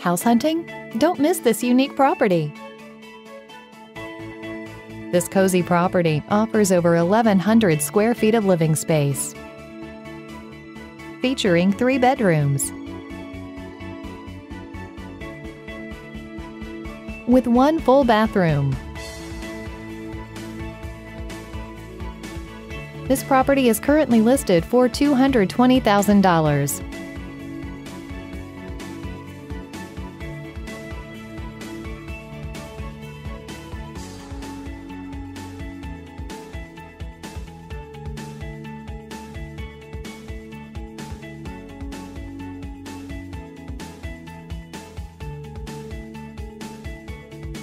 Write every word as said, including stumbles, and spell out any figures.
House hunting? Don't miss this unique property. This cozy property offers over eleven hundred square feet of living space, featuring three bedrooms. With one full bathroom. This property is currently listed for two hundred twenty thousand dollars.